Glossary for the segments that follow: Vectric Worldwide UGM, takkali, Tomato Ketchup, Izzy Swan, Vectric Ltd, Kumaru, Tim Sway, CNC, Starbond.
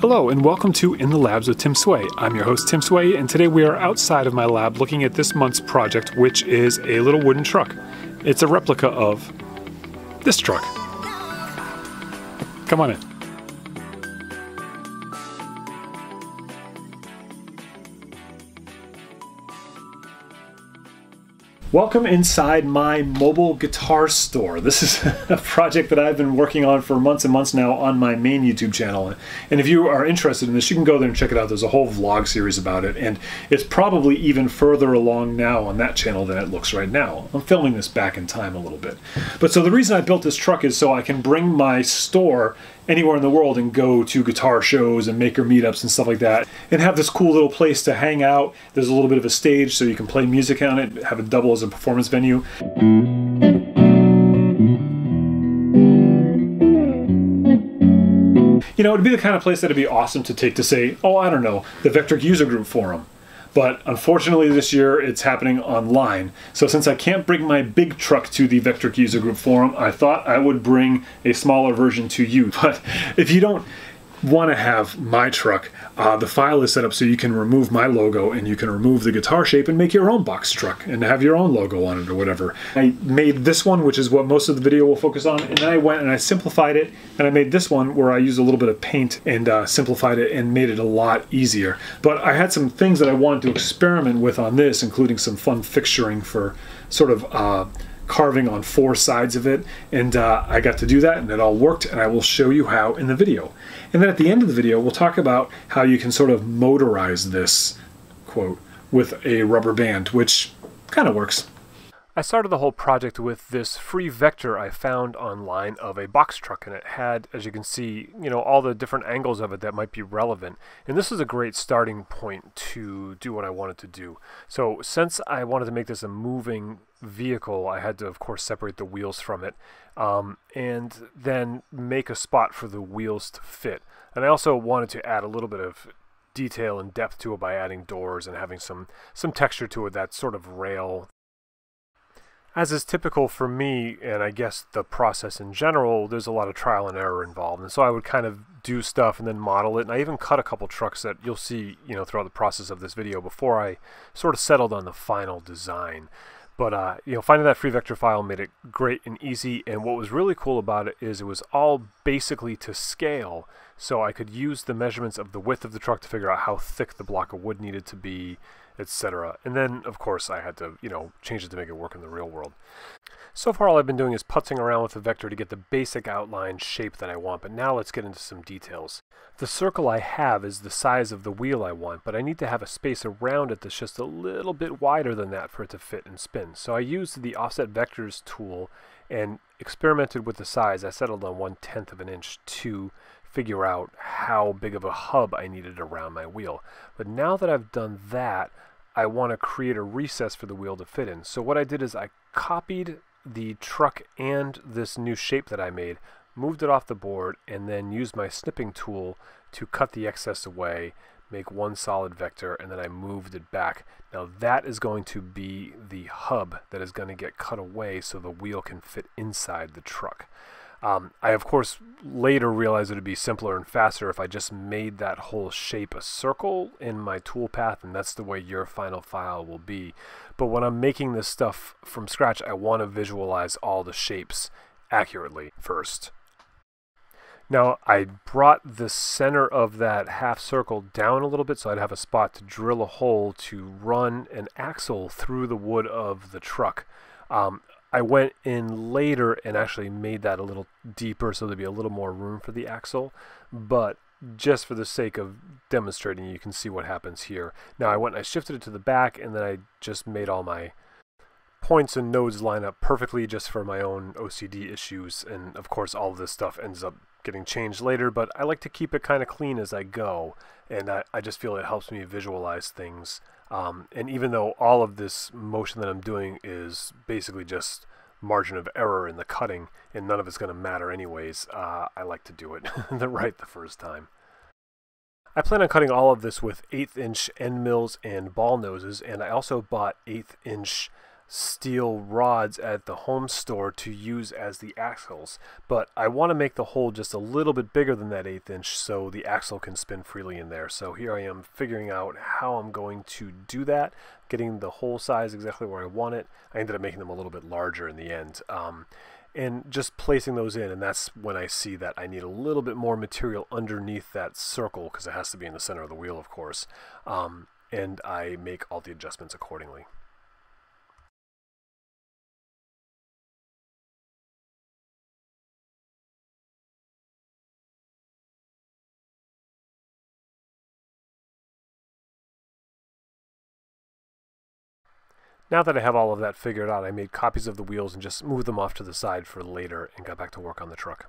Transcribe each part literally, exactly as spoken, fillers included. Hello and welcome to In the Labs with Tim Sway. I'm your host Tim Sway, and today we are outside of my lab looking at this month's project, which is a little wooden truck. It's a replica of this truck. Come on in. Welcome inside my mobile guitar store. This is a project that I've been working on for months and months now on my main YouTube channel. And if you are interested in this, you can go there and check it out. There's a whole vlog series about it, and it's probably even further along now on that channel than it looks right now. I'm filming this back in time a little bit. But so the reason I built this truck is so I can bring my store anywhere in the world and go to guitar shows and maker meetups and stuff like that, and have this cool little place to hang out. There's a little bit of a stage so you can play music on it, have it double as a performance venue. You know, it'd be the kind of place that'd be awesome to take to, say, oh, I don't know, the Vectric user group forum. But unfortunately this year it's happening online. So since I can't bring my big truck to the Vectric user group forum, I thought I would bring a smaller version to you. But if you don't want to have my truck, uh, the file is set up so you can remove my logo and you can remove the guitar shape and make your own box truck and have your own logo on it or whatever. I made this one, which is what most of the video will focus on, and then I went and I simplified it, and I made this one where I used a little bit of paint and uh, simplified it and made it a lot easier. But I had some things that I wanted to experiment with on this, including some fun fixturing for sort of uh, carving on four sides of it, and uh, I got to do that and it all worked, and I will show you how in the video. And then at the end of the video we'll talk about how you can sort of motorize this, quote, with a rubber band, which kind of works. I started the whole project with this free vector I found online of a box truck, and it had, as you can see, you know, all the different angles of it that might be relevant. And this is a great starting point to do what I wanted to do. So since I wanted to make this a moving vehicle, I had to, of course, separate the wheels from it, um, and then make a spot for the wheels to fit. And I also wanted to add a little bit of detail and depth to it by adding doors and having some, some texture to it, that sort of rail. As is typical for me, and I guess the process in general, there's a lot of trial and error involved. And so I would kind of do stuff and then model it. And I even cut a couple trucks that you'll see, you know, throughout the process of this video before I sort of settled on the final design. But, uh, you know, finding that free vector file made it great and easy. And what was really cool about it is it was all basically to scale. So I could use the measurements of the width of the truck to figure out how thick the block of wood needed to be, et cetera. And then, of course, I had to, you know, change it to make it work in the real world. So far, all I've been doing is putzing around with the vector to get the basic outline shape that I want, but now let's get into some details. The circle I have is the size of the wheel I want, but I need to have a space around it that's just a little bit wider than that for it to fit and spin. So I used the Offset Vectors tool and experimented with the size. I settled on one-tenth of an inch to figure out how big of a hub I needed around my wheel. But now that I've done that, I want to create a recess for the wheel to fit in. So what I did is I copied the truck and this new shape that I made, moved it off the board, and then used my snipping tool to cut the excess away, make one solid vector, and then I moved it back. Now that is going to be the hub that is going to get cut away so the wheel can fit inside the truck. Um, I, of course, later realized it would be simpler and faster if I just made that whole shape a circle in my toolpath, and that's the way your final file will be. But when I'm making this stuff from scratch, I want to visualize all the shapes accurately first. Now, I brought the center of that half circle down a little bit so I'd have a spot to drill a hole to run an axle through the wood of the truck. Um, I went in later and actually made that a little deeper so there'd be a little more room for the axle, but just for the sake of demonstrating, you can see what happens here. Now I went and I shifted it to the back, and then I just made all my points and nodes line up perfectly just for my own O C D issues, and of course all of this stuff ends up getting changed later, but I like to keep it kind of clean as I go, and I, I just feel it helps me visualize things. Um, and even though all of this motion that I'm doing is basically just margin of error in the cutting, and none of it's going to matter anyways, uh, I like to do it the right the first time. I plan on cutting all of this with eighth inch end mills and ball noses, and I also bought eighth inch steel rods at the home store to use as the axles, but I want to make the hole just a little bit bigger than that eighth inch so the axle can spin freely in there. So here I am figuring out how I'm going to do that, getting the hole size exactly where I want it. I ended up making them a little bit larger in the end, um, and just placing those in, and that's when I see that I need a little bit more material underneath that circle because it has to be in the center of the wheel, of course, um, and I make all the adjustments accordingly. Now that I have all of that figured out, I made copies of the wheels and just moved them off to the side for later and got back to work on the truck.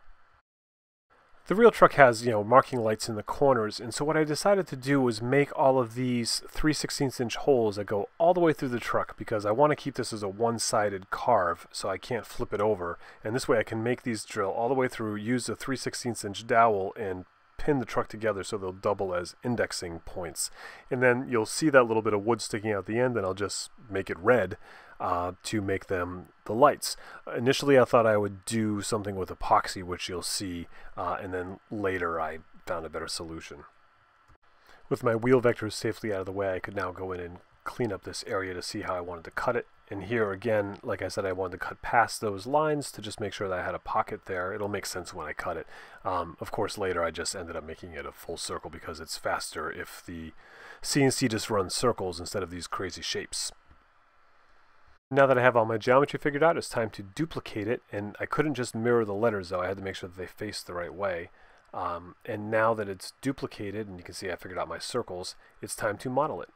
The real truck has, you know, marking lights in the corners, and so what I decided to do was make all of these three sixteenths inch holes that go all the way through the truck because I want to keep this as a one-sided carve so I can't flip it over, and this way I can make these drill all the way through, use the three sixteenths inch dowel, and pin the truck together so they'll double as indexing points. And then you'll see that little bit of wood sticking out the end, and I'll just make it red uh, to make them the lights. Initially I thought I would do something with epoxy, which you'll see, uh, and then later I found a better solution. With my wheel vectors safely out of the way, I could now go in and clean up this area to see how I wanted to cut it. And here again, like I said, I wanted to cut past those lines to just make sure that I had a pocket there. It'll make sense when I cut it. Um, of course, later I just ended up making it a full circle because it's faster if the C N C just runs circles instead of these crazy shapes. Now that I have all my geometry figured out, it's time to duplicate it. And I couldn't just mirror the letters, though. I had to make sure that they faced the right way. Um, and now that it's duplicated, and you can see I figured out my circles, it's time to model it.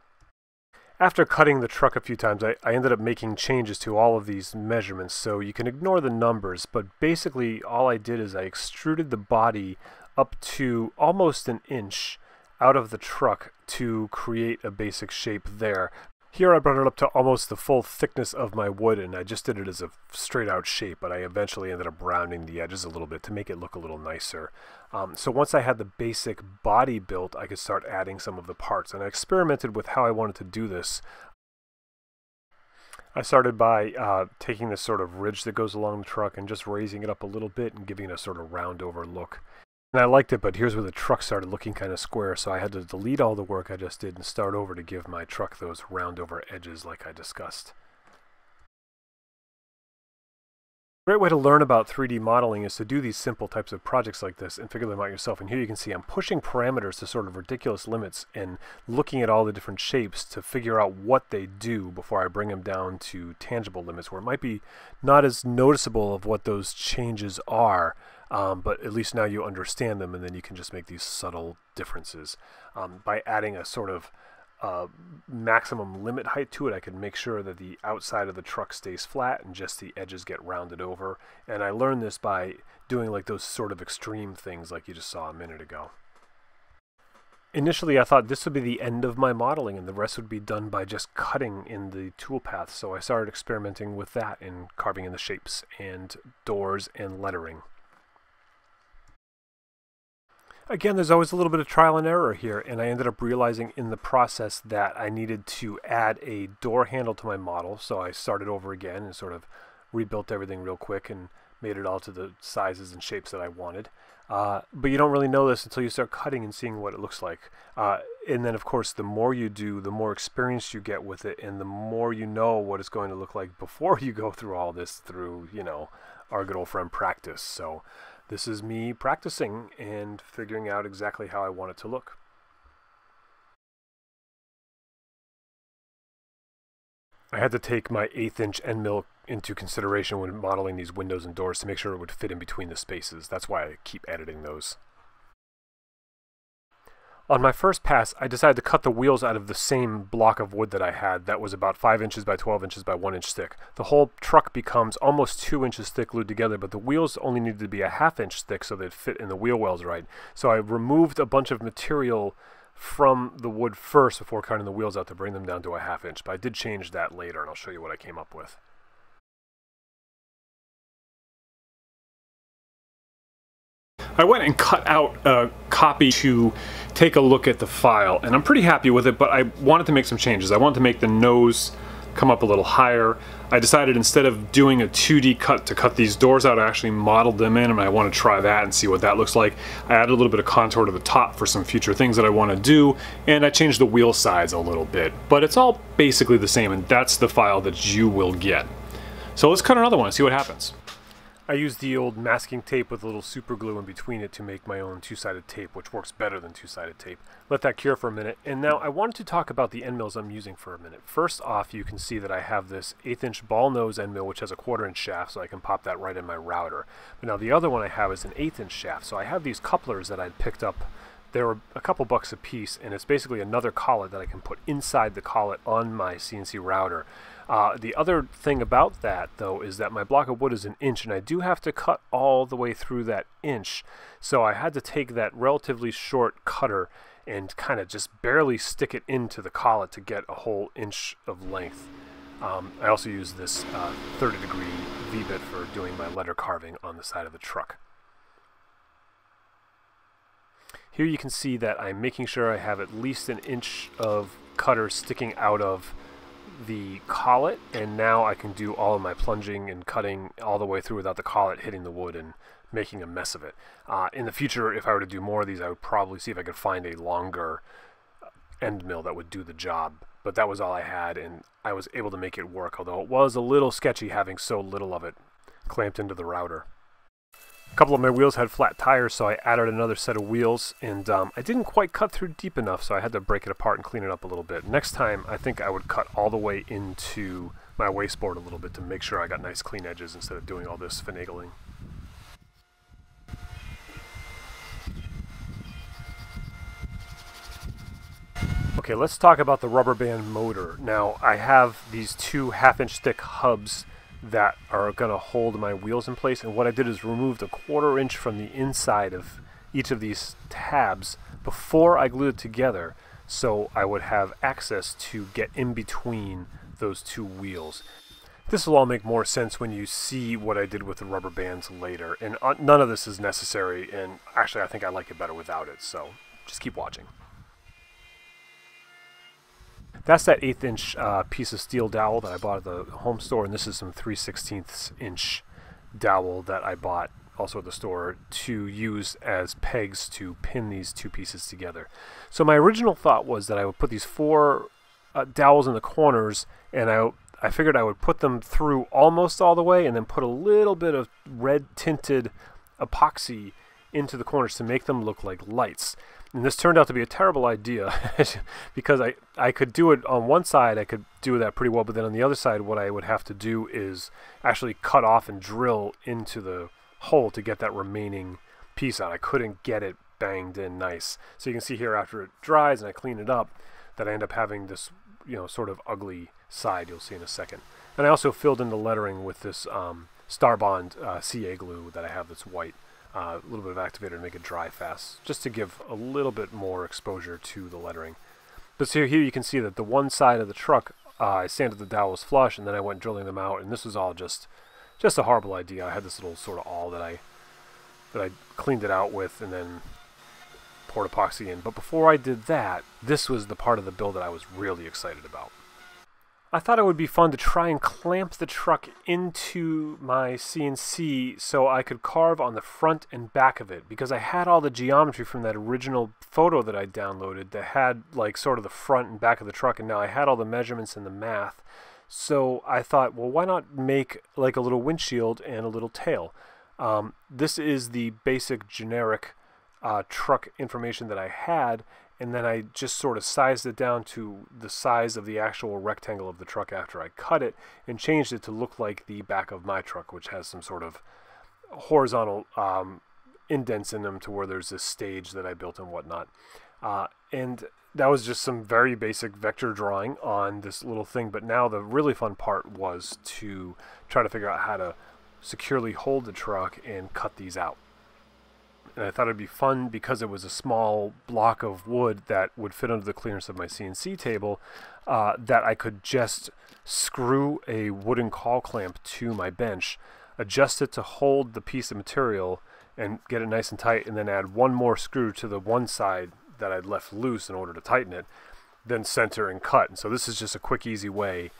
After cutting the truck a few times, I, I ended up making changes to all of these measurements, so you can ignore the numbers, but basically all I did is I extruded the body up to almost an inch out of the truck to create a basic shape there. Here I brought it up to almost the full thickness of my wood, and I just did it as a straight out shape, but I eventually ended up rounding the edges a little bit to make it look a little nicer. Um, so once I had the basic body built, I could start adding some of the parts, and I experimented with how I wanted to do this. I started by uh, taking this sort of ridge that goes along the truck and just raising it up a little bit and giving it a sort of round over look. And I liked it, but here's where the truck started looking kind of square, so I had to delete all the work I just did and start over to give my truck those round over edges like I discussed. A great way to learn about three D modeling is to do these simple types of projects like this and figure them out yourself. And here you can see I'm pushing parameters to sort of ridiculous limits and looking at all the different shapes to figure out what they do before I bring them down to tangible limits where it might be not as noticeable of what those changes are. Um, but at least now you understand them, and then you can just make these subtle differences. Um, by adding a sort of uh, maximum limit height to it, I can make sure that the outside of the truck stays flat and just the edges get rounded over. And I learned this by doing like those sort of extreme things like you just saw a minute ago. Initially, I thought this would be the end of my modeling and the rest would be done by just cutting in the toolpath, so I started experimenting with that and carving in the shapes and doors and lettering. Again, there's always a little bit of trial and error here, and I ended up realizing in the process that I needed to add a door handle to my model, so I started over again and sort of rebuilt everything real quick and made it all to the sizes and shapes that I wanted. Uh, but you don't really know this until you start cutting and seeing what it looks like. Uh, and then, of course, the more you do, the more experience you get with it, and the more you know what it's going to look like before you go through all this through, you know, our good old friend practice. So this is me practicing and figuring out exactly how I want it to look. I had to take my eighth inch end mill into consideration when modeling these windows and doors to make sure it would fit in between the spaces. That's why I keep editing those. On my first pass, I decided to cut the wheels out of the same block of wood that I had that was about five inches by twelve inches by one inch thick. The whole truck becomes almost two inches thick glued together, but the wheels only needed to be a half inch thick so they'd fit in the wheel wells right. So I removed a bunch of material from the wood first before cutting the wheels out to bring them down to a half inch, but I did change that later and I'll show you what I came up with. I went and cut out a copy to take a look at the file, and I'm pretty happy with it, but I wanted to make some changes. I wanted to make the nose come up a little higher. I decided instead of doing a two D cut to cut these doors out, I actually modeled them in, and I want to try that and see what that looks like. I added a little bit of contour to the top for some future things that I want to do, and I changed the wheel size a little bit, but it's all basically the same, and that's the file that you will get. So let's cut another one and see what happens. I used the old masking tape with a little super glue in between it to make my own two-sided tape, which works better than two-sided tape. Let that cure for a minute, and now I wanted to talk about the end mills I'm using for a minute. First off, you can see that I have this eighth inch ball nose end mill, which has a quarter inch shaft, so I can pop that right in my router. But now the other one I have is an eighth inch shaft, so I have these couplers that I'd picked up. They were a couple bucks a piece, and it's basically another collet that I can put inside the collet on my C N C router. Uh, the other thing about that, though, is that my block of wood is an inch, and I do have to cut all the way through that inch. So I had to take that relatively short cutter and kind of just barely stick it into the collet to get a whole inch of length. Um, I also use this uh, thirty degree V-bit for doing my letter carving on the side of the truck. Here you can see that I'm making sure I have at least an inch of cutter sticking out of the collet, and now I can do all of my plunging and cutting all the way through without the collet hitting the wood and making a mess of it. Uh, in the future, if I were to do more of these, I would probably see if I could find a longer end mill that would do the job, but that was all I had, and I was able to make it work, although it was a little sketchy having so little of it clamped into the router. A couple of my wheels had flat tires, so I added another set of wheels, and um, I didn't quite cut through deep enough, so I had to break it apart and clean it up a little bit. Next time, I think I would cut all the way into my wasteboard a little bit to make sure I got nice clean edges instead of doing all this finagling. Okay, let's talk about the rubber band motor. Now, I have these two half inch thick hubs that are going to hold my wheels in place, and what I did is removed a quarter inch from the inside of each of these tabs before I glued it together, so I would have access to get in between those two wheels. This will all make more sense when you see what I did with the rubber bands later, and none of this is necessary, and actually I think I like it better without it, so just keep watching. That's that eighth inch uh, piece of steel dowel that I bought at the home store, and this is some three sixteenths inch dowel that I bought also at the store to use as pegs to pin these two pieces together. So my original thought was that I would put these four uh, dowels in the corners, and I, I figured I would put them through almost all the way and then put a little bit of red tinted epoxy into the corners to make them look like lights. And this turned out to be a terrible idea because I, I could do it on one side, I could do that pretty well, but then on the other side what I would have to do is actually cut off and drill into the hole to get that remaining piece out. I couldn't get it banged in nice. So you can see here after it dries and I clean it up that I end up having this, you know, sort of ugly side you'll see in a second. And I also filled in the lettering with this um, Starbond uh, C A glue that I have that's white. Uh, a little bit of activator to make it dry fast, just to give a little bit more exposure to the lettering. But so here you can see that the one side of the truck, uh, I sanded the dowels flush, and then I went drilling them out, and this was all just just a horrible idea. I had this little sort of awl that I that I cleaned it out with and then poured epoxy in. But before I did that, this was the part of the build that I was really excited about. I thought it would be fun to try and clamp the truck into my C N C so I could carve on the front and back of it, because I had all the geometry from that original photo that I downloaded that had like sort of the front and back of the truck, and now I had all the measurements and the math. So I thought, well, why not make like a little windshield and a little tail? Um, this is the basic generic uh, truck information that I had, and then I just sort of sized it down to the size of the actual rectangle of the truck after I cut it and changed it to look like the back of my truck, which has some sort of horizontal um, indents in them to where there's this stage that I built and whatnot. Uh, and that was just some very basic vector drawing on this little thing, but now the really fun part was to try to figure out how to securely hold the truck and cut these out. And I thought it'd be fun because it was a small block of wood that would fit under the clearance of my C N C table uh, that I could just screw a wooden call clamp to my bench, adjust it to hold the piece of material and get it nice and tight, and then add one more screw to the one side that I'd left loose in order to tighten it, then center and cut. And so this is just a quick, easy way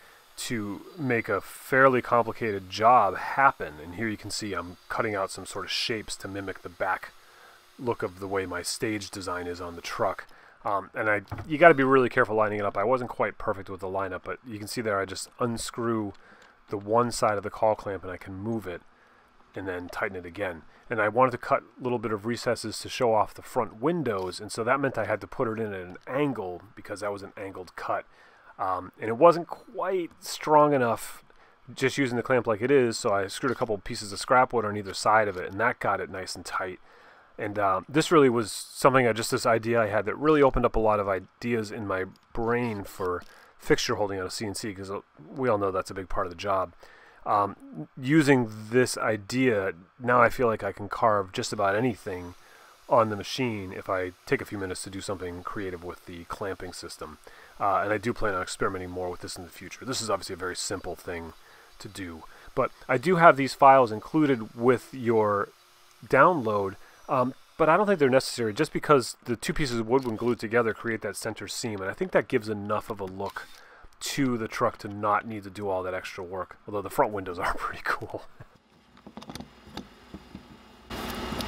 to make a fairly complicated job happen. And here you can see I'm cutting out some sort of shapes to mimic the back look of the way my stage design is on the truck. Um, and I, you got to be really careful lining it up. I wasn't quite perfect with the lineup, but you can see there I just unscrew the one side of the call clamp and I can move it and then tighten it again. And I wanted to cut a little bit of recesses to show off the front windows, and so that meant I had to put it in at an angle because that was an angled cut. Um, and it wasn't quite strong enough just using the clamp like it is, so I screwed a couple pieces of scrap wood on either side of it, and that got it nice and tight. And um, this really was something, I just this idea I had that really opened up a lot of ideas in my brain for fixture holding on a C N C, because we all know that's a big part of the job. Um, using this idea, now I feel like I can carve just about anything on the machine if I take a few minutes to do something creative with the clamping system. Uh, and I do plan on experimenting more with this in the future. This is obviously a very simple thing to do. But I do have these files included with your download, um, but I don't think they're necessary just because the two pieces of wood when glued together create that center seam, and I think that gives enough of a look to the truck to not need to do all that extra work, although the front windows are pretty cool.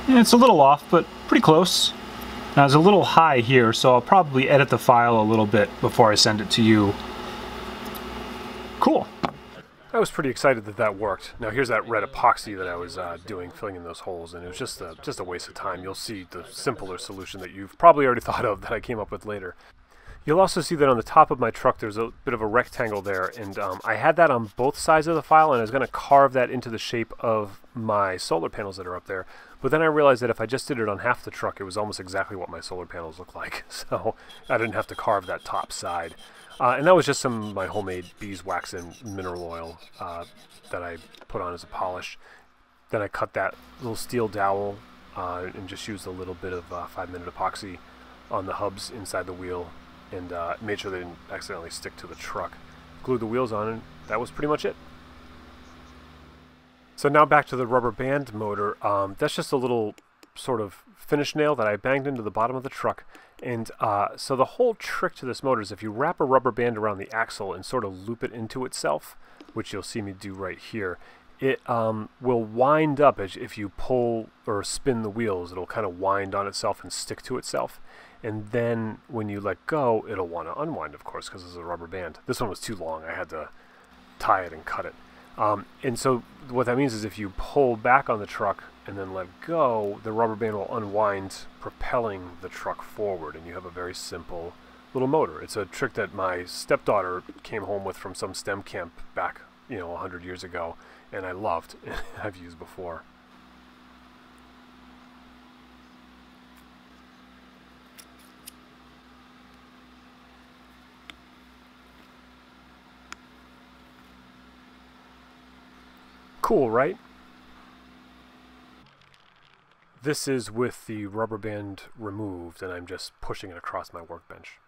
Yeah, it's a little off, but pretty close. Now it's a little high here, so I'll probably edit the file a little bit before I send it to you. Cool. I was pretty excited that that worked. Now here's that red epoxy that I was uh, doing, filling in those holes, and it was just a, just a waste of time. You'll see the simpler solution that you've probably already thought of that I came up with later. You'll also see that on the top of my truck there's a bit of a rectangle there, and um, I had that on both sides of the file, and I was going to carve that into the shape of my solar panels that are up there, but then I realized that if I just did it on half the truck it was almost exactly what my solar panels look like, so I didn't have to carve that top side. Uh, and that was just some of my homemade beeswax and mineral oil uh, that I put on as a polish. Then I cut that little steel dowel uh, and just used a little bit of uh, five minute epoxy on the hubs inside the wheel, and uh, made sure they didn't accidentally stick to the truck. Glued the wheels on, and that was pretty much it. So now back to the rubber band motor. Um, that's just a little sort of finish nail that I banged into the bottom of the truck. And uh, so the whole trick to this motor is if you wrap a rubber band around the axle and sort of loop it into itself, which you'll see me do right here, it um, will wind up as if you pull or spin the wheels. It'll kind of wind on itself and stick to itself. And then when you let go, it'll want to unwind, of course, because it's a rubber band. This one was too long. I had to tie it and cut it. Um, and so what that means is if you pull back on the truck and then let go, the rubber band will unwind, propelling the truck forward. And you have a very simple little motor. It's a trick that my stepdaughter came home with from some STEM camp back, you know, a hundred years ago. And I loved and I've used before. Cool, right? This is with the rubber band removed, and I'm just pushing it across my workbench.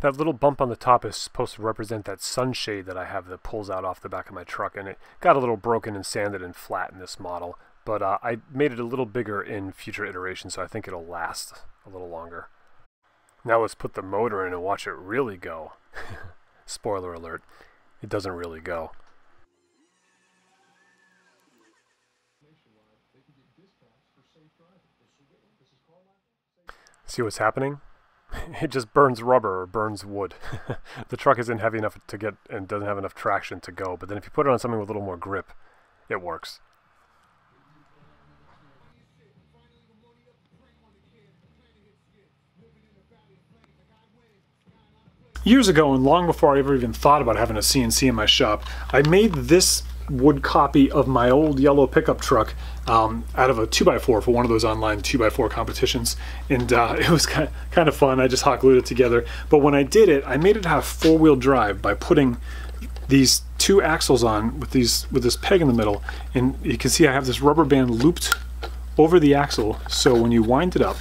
That little bump on the top is supposed to represent that sunshade that I have that pulls out off the back of my truck, and it got a little broken and sanded and flat in this model, but uh, I made it a little bigger in future iterations, so I think it'll last a little longer. Now let's put the motor in and watch it really go. Spoiler alert, it doesn't really go. See what's happening? It just burns rubber or burns wood. The truck isn't heavy enough to get and doesn't have enough traction to go, but then if you put it on something with a little more grip, it works. Years ago, and long before I ever even thought about having a C N C in my shop, I made this wood copy of my old yellow pickup truck um, out of a two by four for one of those online two by four competitions, and uh, it was kind of fun. I just hot glued it together, but when I did it, I made it have four-wheel drive by putting these two axles on with, these, with this peg in the middle, and you can see I have this rubber band looped over the axle, so when you wind it up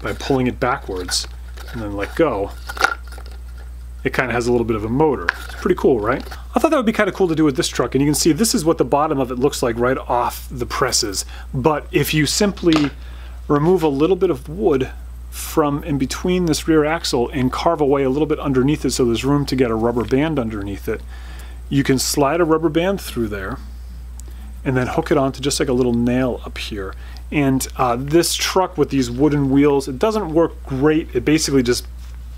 by pulling it backwards and then let go, it kind of has a little bit of a motor. It's pretty cool, right? I thought that would be kind of cool to do with this truck, and you can see this is what the bottom of it looks like right off the presses. But if you simply remove a little bit of wood from in between this rear axle and carve away a little bit underneath it so there's room to get a rubber band underneath it. You can slide a rubber band through there and then hook it onto just like a little nail up here. And uh, this truck with these wooden wheels, it doesn't work great. It basically just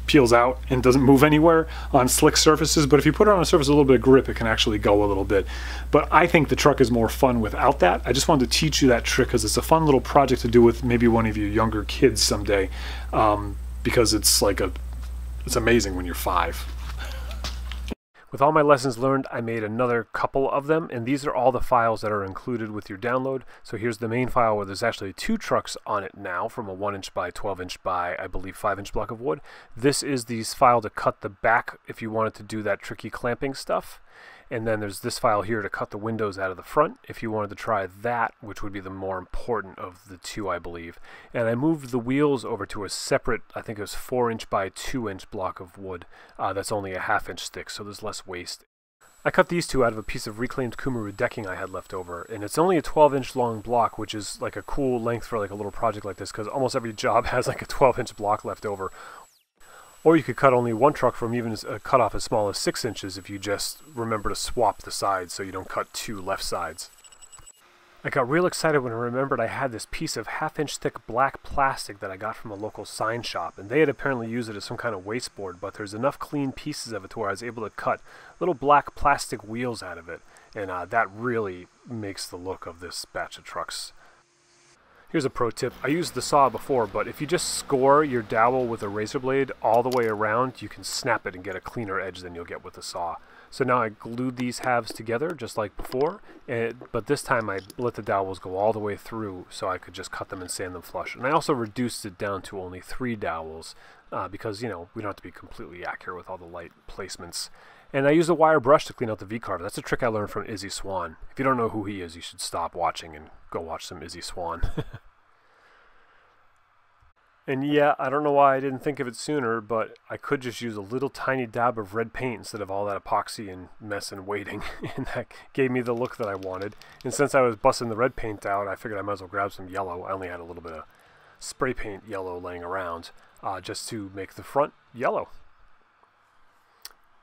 peels out and doesn't move anywhere on slick surfaces, but if you put it on a surface with a little bit of grip, it can actually go a little bit. But I think the truck is more fun without that. I just wanted to teach you that trick because it's a fun little project to do with maybe one of your younger kids someday, um, because it's like a, it's amazing when you're five. With all my lessons learned, I made another couple of them, and these are all the files that are included with your download. So here's the main file where there's actually two trucks on it now, from a one inch by twelve inch by, I believe, five inch block of wood. This is the file to cut the back if you wanted to do that tricky clamping stuff. And then there's this file here to cut the windows out of the front if you wanted to try that, which would be the more important of the two, I believe. And I moved the wheels over to a separate, I think it was four inch by two inch block of wood uh, that's only a half inch thick, so there's less waste. I cut these two out of a piece of reclaimed Kumaru decking I had left over, and it's only a twelve inch long block, which is like a cool length for like a little project like this, because almost every job has like a twelve inch block left over. Or you could cut only one truck from even a cut off as small as six inches if you just remember to swap the sides so you don't cut two left sides. I got real excited when I remembered I had this piece of half inch thick black plastic that I got from a local sign shop, and they had apparently used it as some kind of wasteboard, but there's enough clean pieces of it to where I was able to cut little black plastic wheels out of it, and uh, that really makes the look of this batch of trucks. Here's a pro tip. I used the saw before, but if you just score your dowel with a razor blade all the way around, you can snap it and get a cleaner edge than you'll get with the saw. So now I glued these halves together just like before, and, but this time I let the dowels go all the way through so I could just cut them and sand them flush. And I also reduced it down to only three dowels uh, because, you know, we don't have to be completely accurate with all the light placements. And I used a wire brush to clean out the V-carve. That's a trick I learned from Izzy Swan. If you don't know who he is, you should stop watching and go watch some Izzy Swan. And yeah, I don't know why I didn't think of it sooner, but I could just use a little tiny dab of red paint instead of all that epoxy and mess and waiting, and that gave me the look that I wanted. And since I was busting the red paint out, I figured I might as well grab some yellow. I only had a little bit of spray paint yellow laying around uh, just to make the front yellow.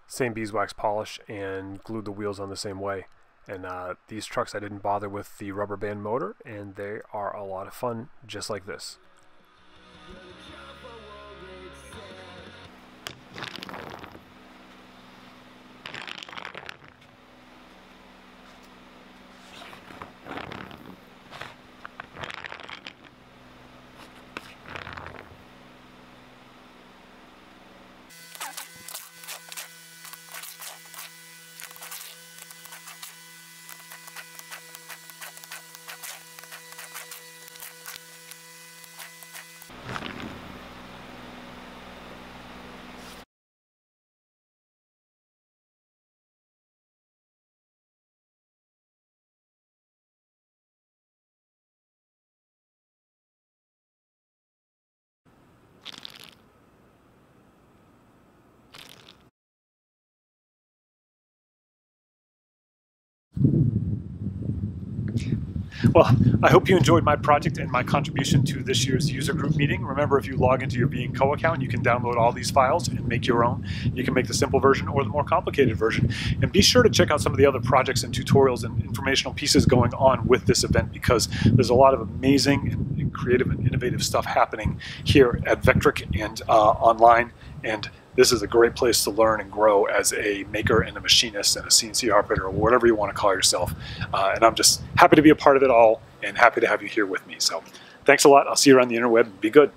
Same beeswax polish and glued the wheels on the same way. And uh, these trucks I didn't bother with the rubber band motor, and they are a lot of fun just like this. Well, I hope you enjoyed my project and my contribution to this year's user group meeting. Remember, if you log into your B and Co account, you can download all these files and make your own. You can make the simple version or the more complicated version. And be sure to check out some of the other projects and tutorials and informational pieces going on with this event, because there's a lot of amazing and creative and innovative stuff happening here at Vectric and uh, online. And this is a great place to learn and grow as a maker and a machinist and a C N C operator, or whatever you want to call yourself. Uh, and I'm just happy to be a part of it all and happy to have you here with me. So thanks a lot. I'll see you around the interweb. Be good.